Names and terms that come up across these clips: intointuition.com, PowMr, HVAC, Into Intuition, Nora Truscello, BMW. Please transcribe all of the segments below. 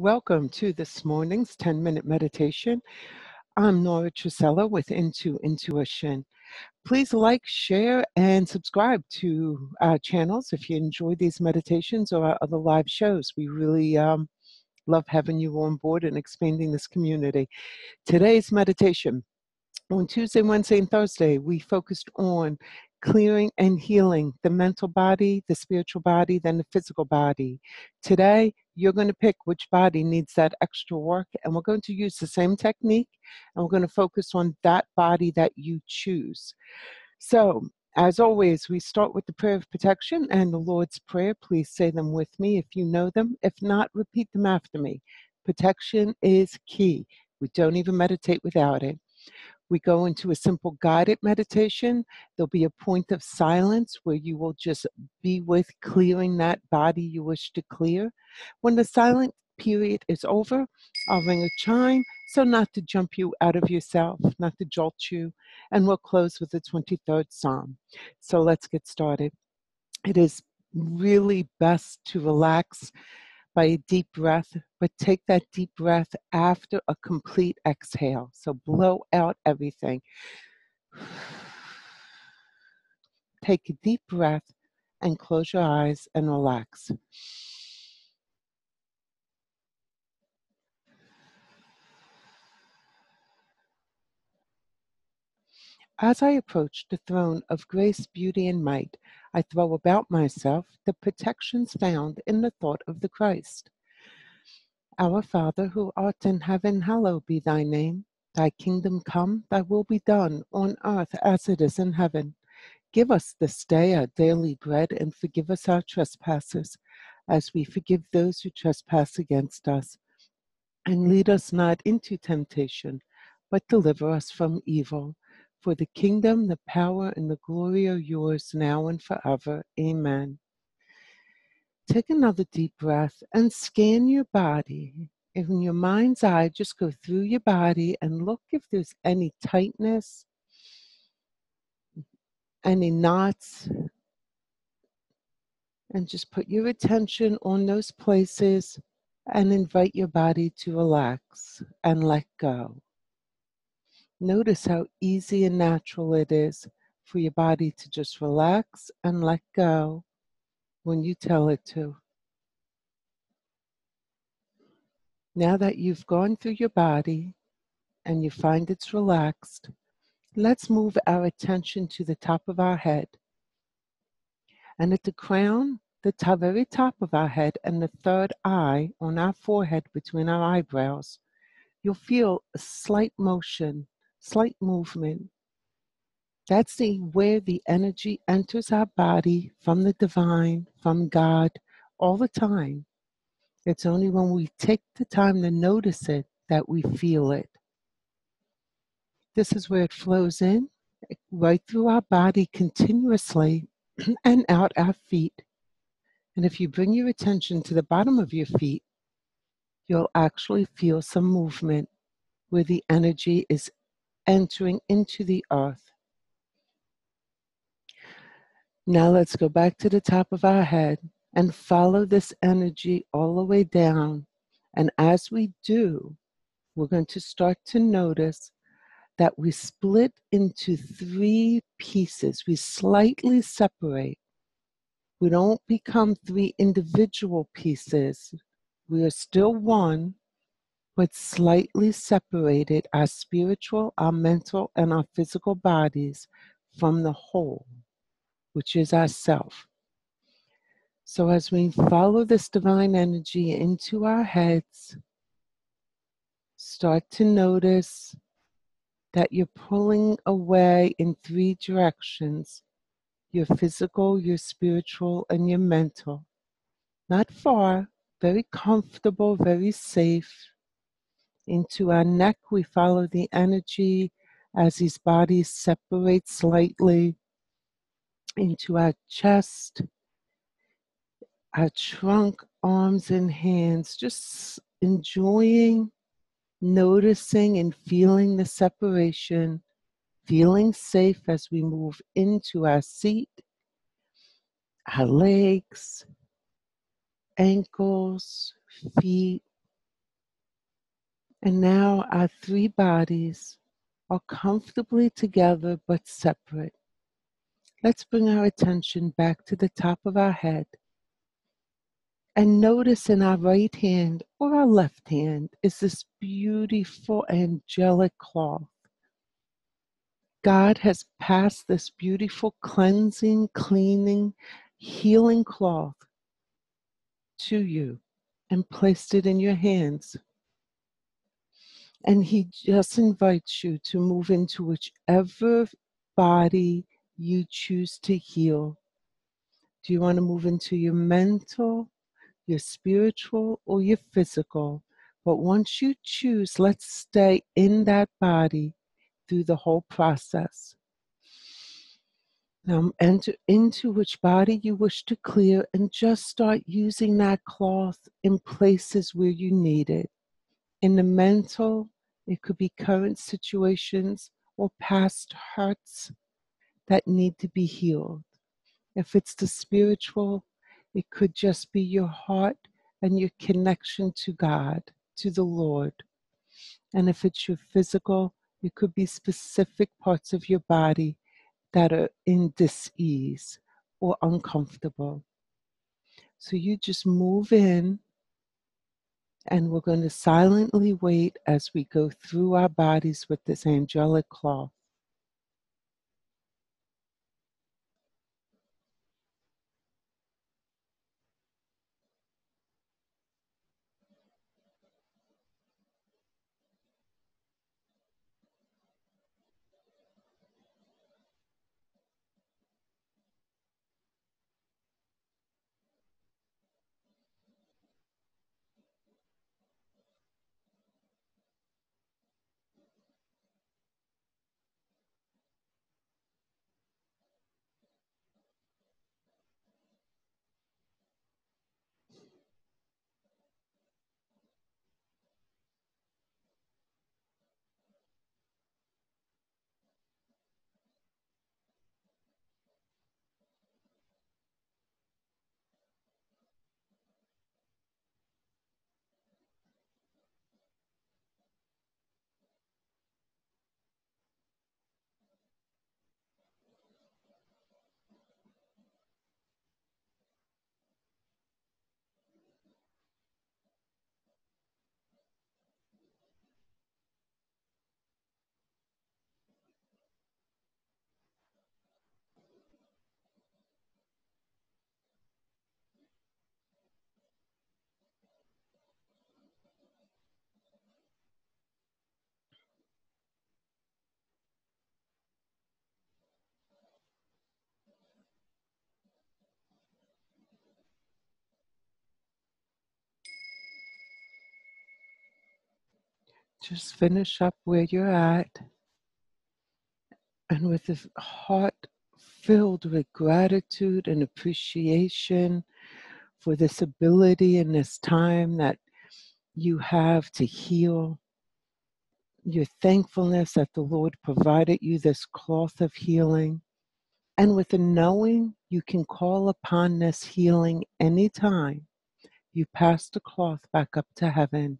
Welcome to this morning's 10-minute meditation. I'm Nora Truscello with Into Intuition. Please like, share, and subscribe to our channels if you enjoy these meditations or our other live shows. We really love having you on board and expanding this community. Today's meditation, on Tuesday, Wednesday, and Thursday, we focused on clearing and healing the mental body, the spiritual body, then the physical body. Today, you're going to pick which body needs that extra work, and we're going to use the same technique, and we're going to focus on that body that you choose. So, as always, we start with the prayer of protection and the Lord's Prayer. Please say them with me if you know them. If not, repeat them after me. Protection is key. We don't even meditate without it. We go into a simple guided meditation. There'll be a point of silence where you will just be with clearing that body you wish to clear. When the silent period is over, I'll ring a chime, so not to jump you out of yourself, not to jolt you, and we'll close with the 23rd Psalm. So let's get started. It is really best to relax by a deep breath, but take that deep breath after a complete exhale. So blow out everything. Take a deep breath and close your eyes and relax. As I approach the throne of grace, beauty, and might, I throw about myself the protections found in the thought of the Christ. Our Father, who art in heaven, hallowed be thy name. Thy kingdom come, thy will be done, on earth as it is in heaven. Give us this day our daily bread, and forgive us our trespasses, as we forgive those who trespass against us. And lead us not into temptation, but deliver us from evil. For the kingdom, the power, and the glory are yours now and forever. Amen. Take another deep breath and scan your body. In your mind's eye, just go through your body and look if there's any tightness, any knots, and just put your attention on those places and invite your body to relax and let go. Notice how easy and natural it is for your body to just relax and let go when you tell it to. Now that you've gone through your body and you find it's relaxed, let's move our attention to the top of our head. And at the crown, the very top of our head, and the third eye on our forehead between our eyebrows, you'll feel a slight motion. Slight movement. That's where the energy enters our body from the divine, from God, all the time. It's only when we take the time to notice it that we feel it. This is where it flows in, right through our body continuously and out our feet. And if you bring your attention to the bottom of your feet, you'll actually feel some movement where the energy is entering into the earth. Now let's go back to the top of our head and follow this energy all the way down. And as we do, we're going to start to notice that we split into three pieces. We slightly separate. We don't become three individual pieces. We are still one, but slightly separated, our spiritual, our mental, and our physical bodies from the whole, which is ourself. So as we follow this divine energy into our heads, start to notice that you're pulling away in three directions, your physical, your spiritual, and your mental. Not far, very comfortable, very safe. Into our neck, we follow the energy as these bodies separate slightly. Into our chest, our trunk, arms, and hands, just enjoying, noticing, and feeling the separation, feeling safe as we move into our seat, our legs, ankles, feet, And now our three bodies are comfortably together but separate. Let's bring our attention back to the top of our head. And notice in our right hand or our left hand is this beautiful angelic cloth. God has passed this beautiful cleansing, cleaning, healing cloth to you and placed it in your hands. And He just invites you to move into whichever body you choose to heal. Do you want to move into your mental, your spiritual, or your physical? But once you choose, let's stay in that body through the whole process. Now enter into which body you wish to clear and just start using that cloth in places where you need it. In the mental, it could be current situations or past hurts that need to be healed. If it's the spiritual, it could just be your heart and your connection to God, to the Lord. And if it's your physical, it could be specific parts of your body that are in dis-ease or uncomfortable. So you just move in, and we're going to silently wait as we go through our bodies with this angelic cloth. Just finish up where you're at, and with a heart filled with gratitude and appreciation for this ability and this time that you have to heal, your thankfulness that the Lord provided you this cloth of healing, and with a knowing you can call upon this healing anytime you pass the cloth back up to heaven.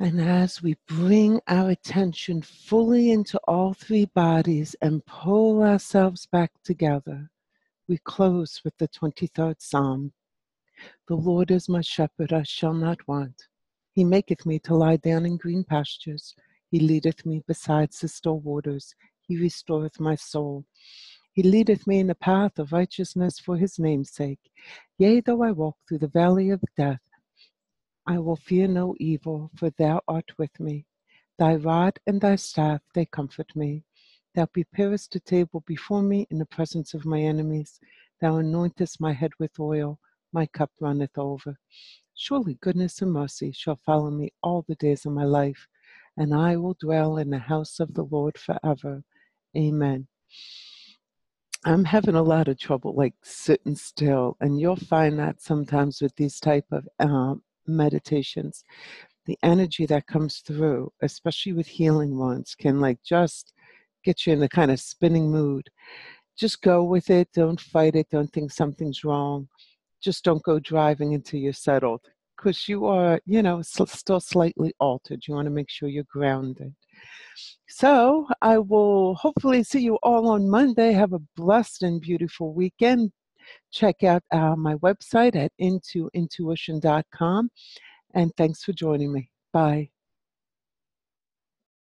And as we bring our attention fully into all three bodies and pull ourselves back together, we close with the 23rd Psalm. The Lord is my shepherd, I shall not want. He maketh me to lie down in green pastures. He leadeth me beside the still waters. He restoreth my soul. He leadeth me in the path of righteousness for his name's sake. Yea, though I walk through the valley of death, I will fear no evil, for thou art with me. Thy rod and thy staff, they comfort me. Thou preparest a table before me in the presence of my enemies. Thou anointest my head with oil, my cup runneth over. Surely goodness and mercy shall follow me all the days of my life, and I will dwell in the house of the Lord forever. Amen. I'm having a lot of trouble, like sitting still, and you'll find that sometimes with these type of meditations, the energy that comes through, especially with healing ones, can like just get you in the kind of spinning mood. Just go with it. Don't fight it. Don't think something's wrong. Just don't go driving until you're settled. because you are, you know, still slightly altered. You want to make sure you're grounded. So I will hopefully see you all on Monday. Have a blessed and beautiful weekend. Check out my website at intointuition.com. And thanks for joining me. Bye.